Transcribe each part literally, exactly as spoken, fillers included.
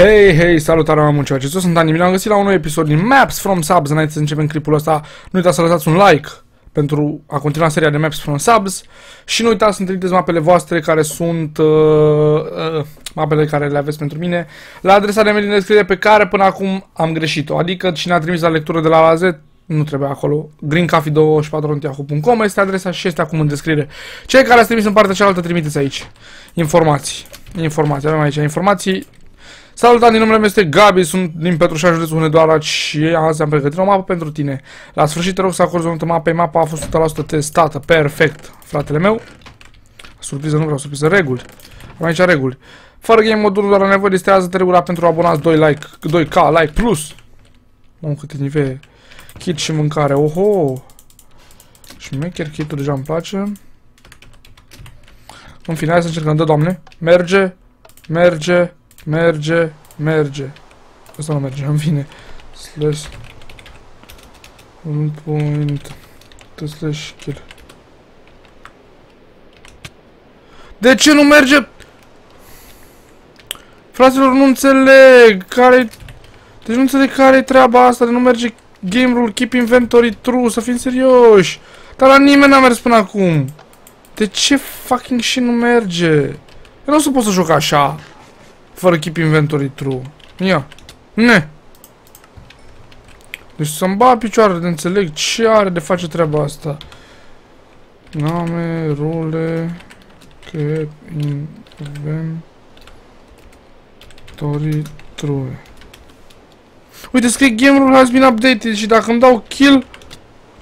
Hei, hei, salutare, am muncit. Eu sunt Dani, mi-am găsit la un nou episod din Maps from Subs. Înainte să începem clipul ăsta, nu uitați să lăsați un like pentru a continua seria de Maps from Subs și nu uitați să trimiteți mapele voastre care sunt uh, uh, mapele care le aveți pentru mine la adresa de mail din descriere pe care până acum am greșit-o. Adică cine a trimis la lectură de la A Z nu trebuie acolo. green coffee douăzeci și patru at yahoo punct com este adresa și este acum în descriere. Cei care ați trimis în partea cealaltă, trimiteți aici. Informații. Informații. Avem aici informații. Salutat, din numele meu este Gabi, sunt din Petrușaj, județul Hunedoara și azi am pregătit o mapă pentru tine. La sfârșit te rog să acorzi o notă mapei, mapa a fost o sută la sută testată, perfect, fratele meu. Surpriză, nu vreau surpriză, reguli. Am aici reguli. Fără game modul doar la nevoie, distrează-te regula pentru abonați doi like, doi K, like plus. Mamă, câte nivele. Kit și mâncare, oho. Șmecher, kit-ul deja îmi place. În final, hai să încercăm, dă, doamne. Merge, merge. Merge, merge. Asta nu merge, îmi vine. Slash. Un point. Slash kill. De ce nu merge? Fraților, nu înțeleg. Care-i... Deci nu înțeleg care-i treaba asta de nu merge game rule, keep inventory true, să fim serioși. Dar la nimeni n-a mers până acum. De ce fucking și nu merge? Eu nu pot să joc așa. Fără keep inventory true. Ia. Ne. Deci să-mi bag picioarele, de înțeleg ce are de face treaba asta. Name, role, keep inventory true. Uite, scrie game rule has been updated și dacă îmi dau kill,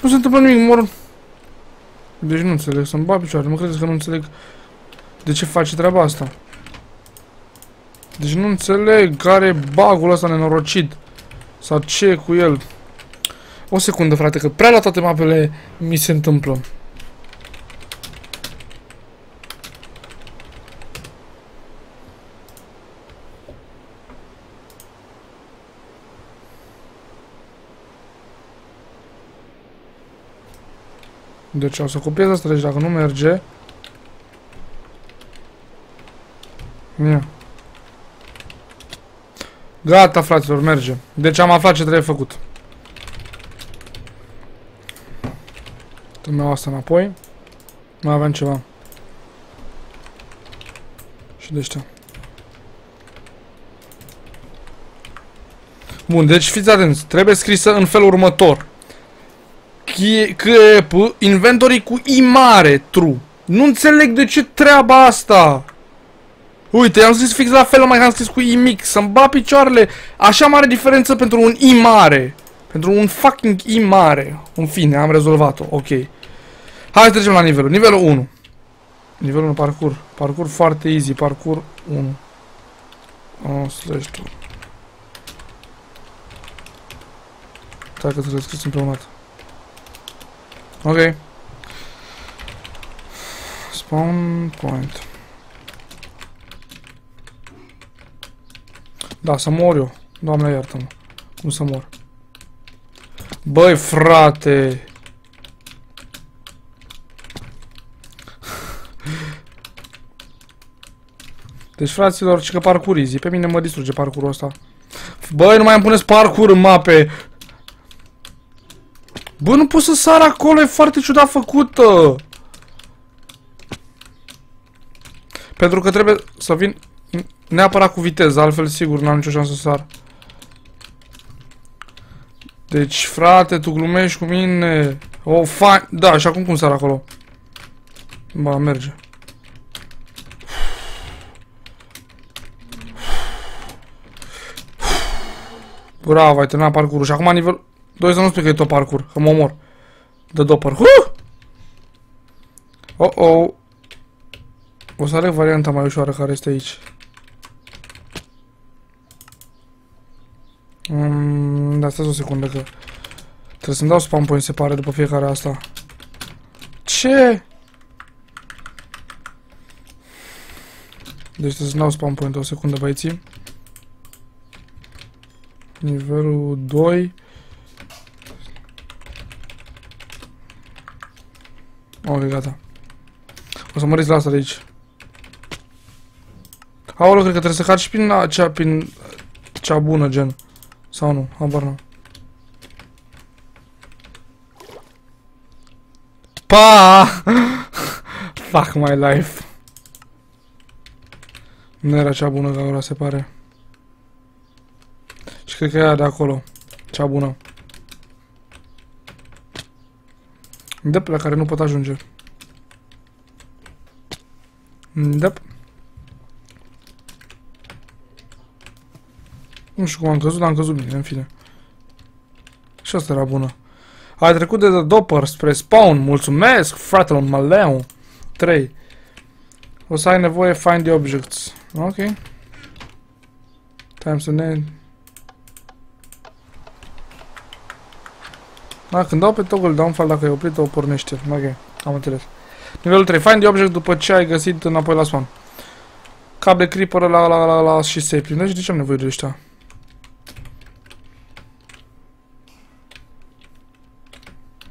nu se întâmplă nimic, mor. Deci nu înțeleg, să-mi bag picioarele, mă credeți că nu înțeleg de ce face treaba asta. Deci nu înțeleg care e bug-ul ăsta nenorocit. Sau ce e cu el. O secundă, frate, că prea la toate mapele mi se întâmplă. Deci o să copiez asta, deci dacă nu merge. Ia. Gata, fraților, merge. Deci am aflat ce trebuie făcut. Îmi iau asta înapoi. Mai aveam ceva. Și de ăștia. Bun, deci fiți atenți. Trebuie scrisă în felul următor. Keep inventory cu I mare, true. Nu înțeleg de ce treaba asta. Uite, i-am scris fix la fel, mai am scris cu I mic, să-mi bat picioarele. Așa mare diferență pentru un I mare. Pentru un fucking I mare. În fine, am rezolvat-o, ok. Hai să trecem la nivelul, nivelul unu. Nivelul unu, parcurs. Parcurs foarte easy, parcurs unu. Oh, slash tu. Stai că trebuie scris împreună. Ok. Spawn point. Da, să mor eu. Doamne, iartă-mă. Cum să mor? Băi, frate! Deci, fraților, ce că parcur easy. Pe mine mă distruge parcurul ăsta. Băi, nu mai îmi puneți parcur în mape! Bă, nu pot să sar acolo, e foarte ciudat făcută! Pentru că trebuie să vin... Neapărat cu viteză, altfel sigur n-am nicio șansă să sar. Deci, frate, tu glumești cu mine. O, fa... Da, și acum cum sar acolo? Ba, merge. Bravo, ai terminat parcurul. Și acum nivel... doi să nu spui că e tot parcur, că mă omor. Dă două parcur. Oh, oh. O să aleg varianta mai ușoară care este aici. Mm, da, stați o secundă că trebuie să-mi dau spawn point, se pare, după fiecare asta. Ce? Deci trebuie să-mi dau spawn point, o secundă, băieții. Nivelul doi. Ok, gata. O să măriți la asta de aici. Aolo, cred că trebuie să caci prin, cea, prin cea bună, gen. Sau nu, habar n-am. Pa! Fuck my life. Nu era cea bună, dar ora se pare. Și cred că era de acolo. Cea bună. Dep, la care nu pot ajunge. Dep. Nu știu cum am căzut, dar am căzut bine, în fine. Și asta era bună. Ai trecut de dopper spre spawn. Mulțumesc, fratele maleu. trei. O să ai nevoie find the objects. Ok. Time to name. Da, când dau pe toggle downfall, dacă e oprit, o pornește. Ok, am înțeles. Nivelul trei. Find the object după ce ai găsit înapoi la spawn. Cap de creeper la la la la și se prinde. Și de ce am nevoie de ăștia?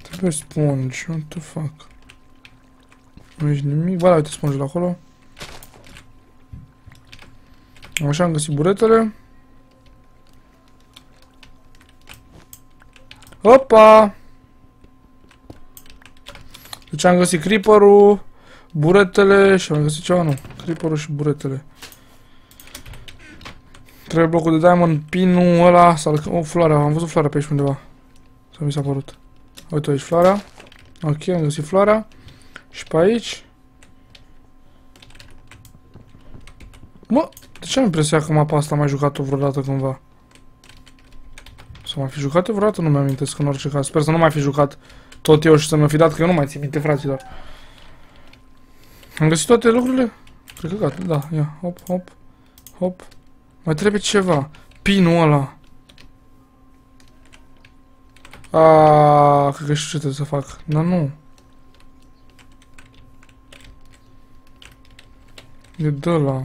Trebuie sponge. What the fuck? Nu ești nimic. Ba, da, uite sponge-ul acolo. Așa am găsit buretele. Opa! Deci am găsit creeper-ul, buretele și am găsit ceva, nu. Creeper-ul și buretele. Trebuie blocul de diamond, pinul ăla, sau o floare. Am văzut floarea pe aici undeva. Sau mi s-a părut. Uite aici floarea. Ok, am găsit floarea. Și pe aici. Mă, de ce am impresia că mapa asta am mai jucat-o vreodată cândva? Să m-am fi jucat eu vreodată, nu mi-am amintesc în orice caz. Sper să nu m-am fi jucat tot eu și să mi-o fi dat, că eu nu mai țin minte, fraților. Am găsit toate lucrurile? Cred că gata, da, ia, hop, hop, hop. Mai trebuie ceva. Pinul ăla. Aaaa, cred că știu ce trebuie să fac. Dar nu. E de ăla.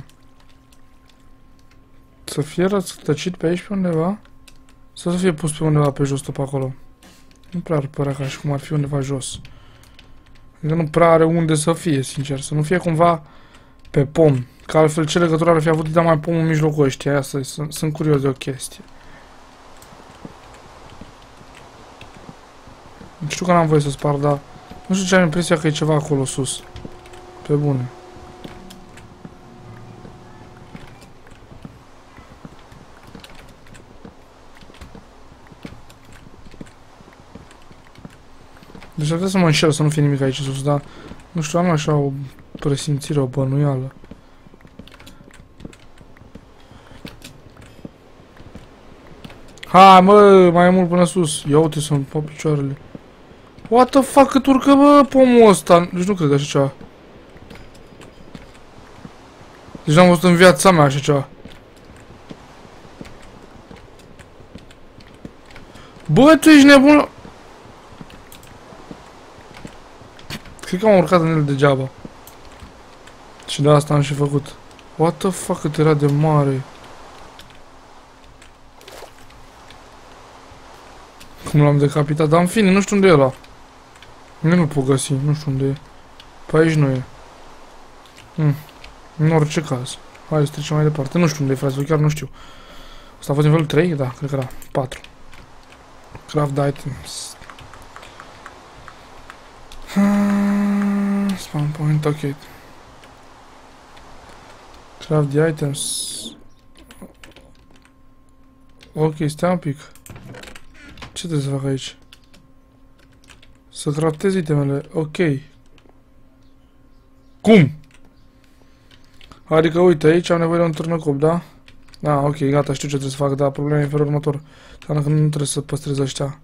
Să fie rătăcit pe aici pe undeva? Sau să fie pus pe undeva pe jos, tot pe acolo. Nu prea ar părea ca și cum ar fi undeva jos. Adică nu prea are unde să fie, sincer. Să nu fie cumva pe pom. Că altfel ce legătură ar fi avut, dar mai pom în mijlocul ăștia. Aia, sunt, sunt curios de o chestie. Nu știu că n-am voie să spar, dar... Nu știu ce am impresia că e ceva acolo sus. Pe bune. Deci ar trebui să mă înșel, să nu fie nimic aici sus, dar nu știu, am așa o presimțire, o bănuială. Hai, mă, mai e mult până sus. Ia uite să-mi pau picioarele. What the fuck, cât urcă, bă, pomul ăsta? Deci nu cred așa ceva. Deci n-am văzut în viața mea așa ceva. Bă, tu ești nebun la... Cred că am urcat în el degeaba. Și de asta am și făcut. What the fuck, cât era de mare. Cum l-am decapitat, dar în fine, nu știu unde e ăla. Nu nu-l pot găsi, nu știu unde e. Pe aici nu e. Hmm. În orice caz. Hai să trecem mai departe. Nu știu unde e, frate, chiar nu știu. Asta a fost nivelul trei? Da, cred că era patru. Craft items. Spawn point, ok. Craft the items. Ok, stai un pic. Ce trebuie să fac aici? Să craftez itemele, ok. Cum? Adică uite, aici am nevoie de un turnăcop, da? Da, ok, gata, știu ce trebuie să fac, dar problema e în felul următor. Dar nu trebuie să păstrez ăștia.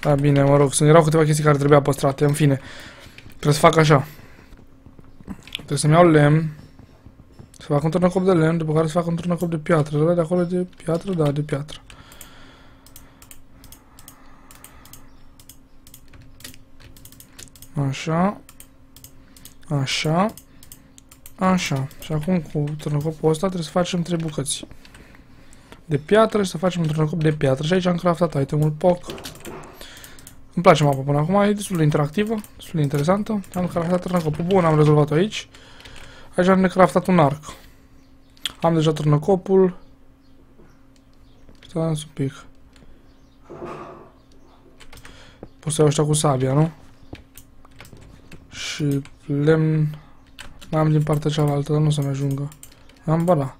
Da, bine, mă rog, sunt, erau câteva chestii care trebuia păstrate, în fine. Trebuie să fac așa. Trebuie să-mi iau lemn. Să fac un turnăcop de lemn, după care să fac un turnăcop de piatră. Da, de acolo de piatră? Da, de piatră. Așa. Așa. Așa. Și acum cu turnăcopul ăsta trebuie să facem trei bucăți. De piatră și să facem un turnăcop de piatră. Și aici am craftat itemul P O C. Îmi place mapa până acum, e destul de interactivă, destul de interesantă. Am craftat turnăcopul bun, am rezolvat-o aici. Aici am necraftat un arc. Am deja turnăcopul. Te lans un pic. Poți să iau ăștia cu sabia, nu? Și lemn... N-am din partea cealaltă, dar nu o să-mi ajungă. Am bala.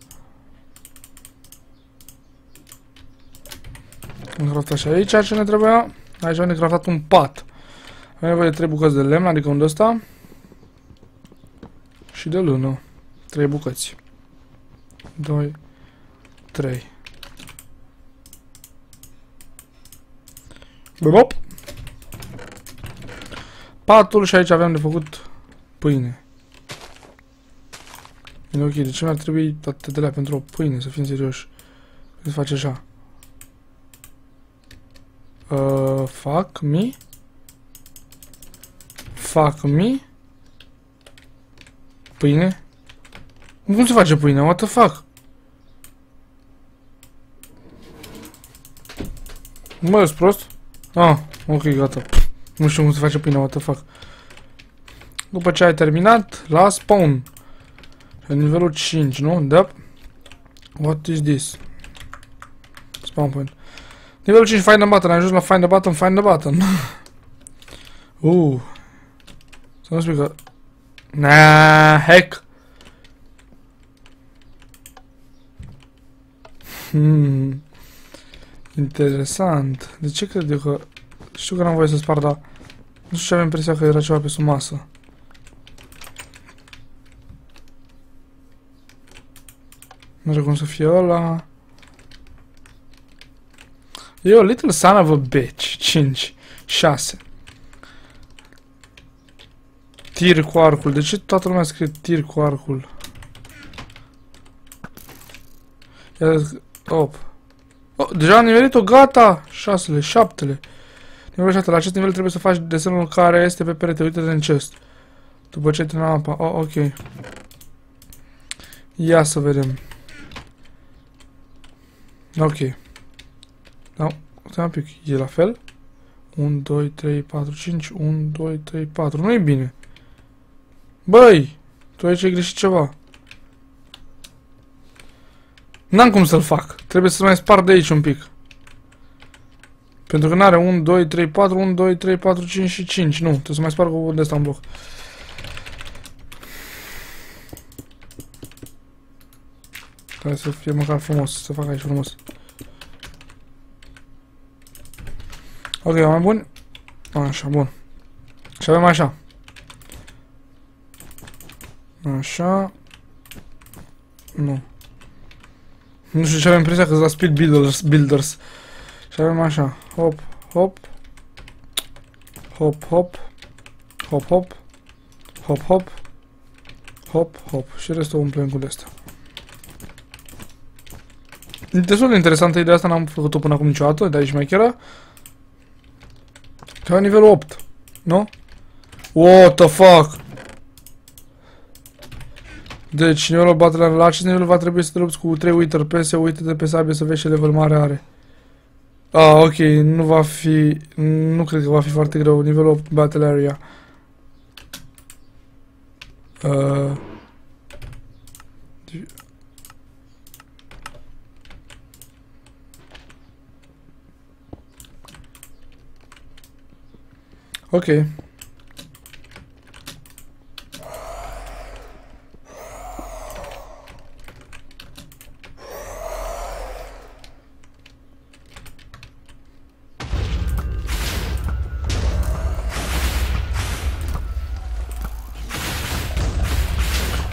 Am craftat și aici ce ne trebuia. Aici am necraftat un pat. Avem nevoie de trei bucăți de lemn, adică unde ăsta. Și de lână. trei bucăți. doi, trei. Bop! Patul și aici avem de făcut pâine. E ok, de ce mi-ar trebui toate de la pentru o pâine, să fim serioși? Când se face așa. Uh, fuck me. Fuck me. Pâine. Cum se face pâine? What the fuck? Mă, ești prost? Ah, ok, gata. Nu știu cum se face pâine, what the fuck. După ce ai terminat, la spawn. La nivelul cinci, nu? Da. What is this? Spawn point. Nivelul cinci, find the button. Ai ajuns la find the button, find the button. uh. Să nu spui că... Nah, hack. Hmm. Interesant. De ce cred eu că... Știu că n-am voie să spar, dar... Nu știu ce aveam impresia că era ceva pe sub masă. Nu știu cum să fie ăla. Eu, little son of a bitch. cinci, șase. Tir cu arcul. De ce toată lumea scrie tir cu arcul? Ia, op. Oh, deja am nimerit-o, gata! șasele, șaptele. Nivelul șapte. La acest nivel trebuie să faci desenul care este pe perete. Uite-te în chest. După ce terminăm apa. Oh, ok. Ia să vedem. Ok. Da, stai un pic. E la fel? unu, doi, trei, patru, cinci. unu, doi, trei, patru. Nu e bine. Băi! Tu aici ai greșit ceva. N-am cum să-l fac. Trebuie să mai spar de aici un pic. Pentru că n-are unu, doi, trei, patru, unu, doi, trei, patru, cinci și cinci. Nu, trebuie să mai spar cu de asta în bloc. Hai să fie măcar frumos, să fac aici frumos. Ok, mai bun? Așa, bun. Și avem așa. Așa. Nu. Nu știu ce avem impresia că sunt la Speed Builders. builders. Și avem așa. Hop, hop. Hop, hop. Hop, hop. Hop, hop. Hop, hop. Și restul umplem cu de-astea. Destul de interesantă ideea asta, n-am făcut-o până acum niciodată, de aici mai chiar. La nivelul opt, nu? What the fuck? Deci, nivelul battle, la acest nivel va trebui să te lupți cu trei Wither P S, uite-te pe sabie să vezi ce level mare are. Ah, ok, nu va fi, nu cred că va fi foarte greu, nivelul opt, battle area. Uh. Ok.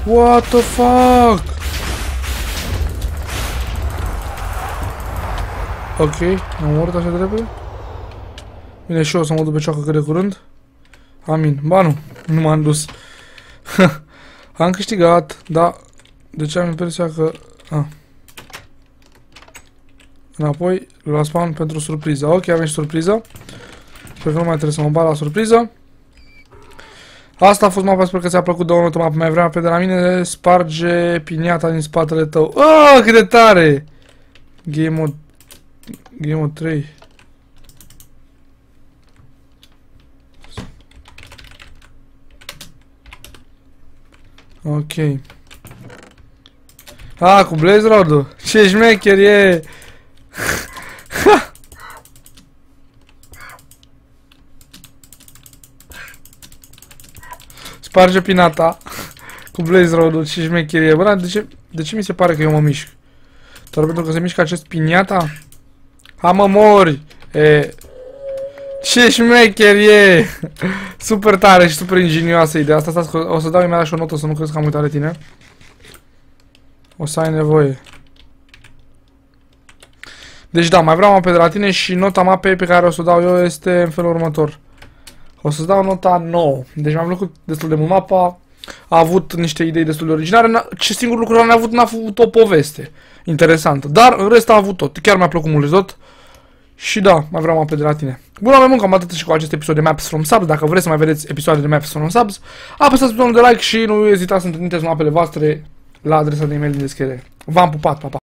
What the fuck? Ok, am murit așa de repede? Bine, și eu o să mă duc pe cioacă cât de curând. Amin. Ba nu, nu m-am dus. Am câștigat, da. De ce am impresia că... Ah. Înapoi, la spawn pentru surpriză. Ok, avem și surpriză. Sper că nu mai trebuie să mă bat la surpriză. Asta a fost mapa, sper că ți-a plăcut, dă-o notă mapa mai vreme pe de la mine. Sparge piniata din spatele tău. Oh, cât de tare! Game mode... Game mode trei. Ok. Ah, cu Blaze Rod-ul? Ce șmecher e! Sparge pinata cu blaze road-ul și șmecherie. Bă, de ce, de ce mi se pare că eu mă mișc? Doar pentru că se mișcă acest piniata? Ha, mă mori! E... Ce șmecher e! Super tare și super ingenioasă ideea asta. Stați, o să dau imediat și o notă să nu crezi că am uitat de tine. O să ai nevoie. Deci da, mai vreau mape de la tine și nota mapei pe care o să o dau eu este în felul următor. O să-ți dau nota nouă. Deci mi-a plăcut destul de mult mapa. A avut niște idei destul de originare. Ce singur lucru n-a avut, n-a avut o poveste interesantă. Dar în rest a avut tot. Chiar mi-a plăcut mult tot. Și da, mai vreau mape de la tine. Bună, mai mult, cam atât și cu acest episod de Maps from Subs. Dacă vreți să mai vedeți episoade de Maps from Subs, apăsați butonul de like și nu ezitați să trimiteți mapele voastre la adresa de e-mail din descriere. V-am pupat, pa, pa!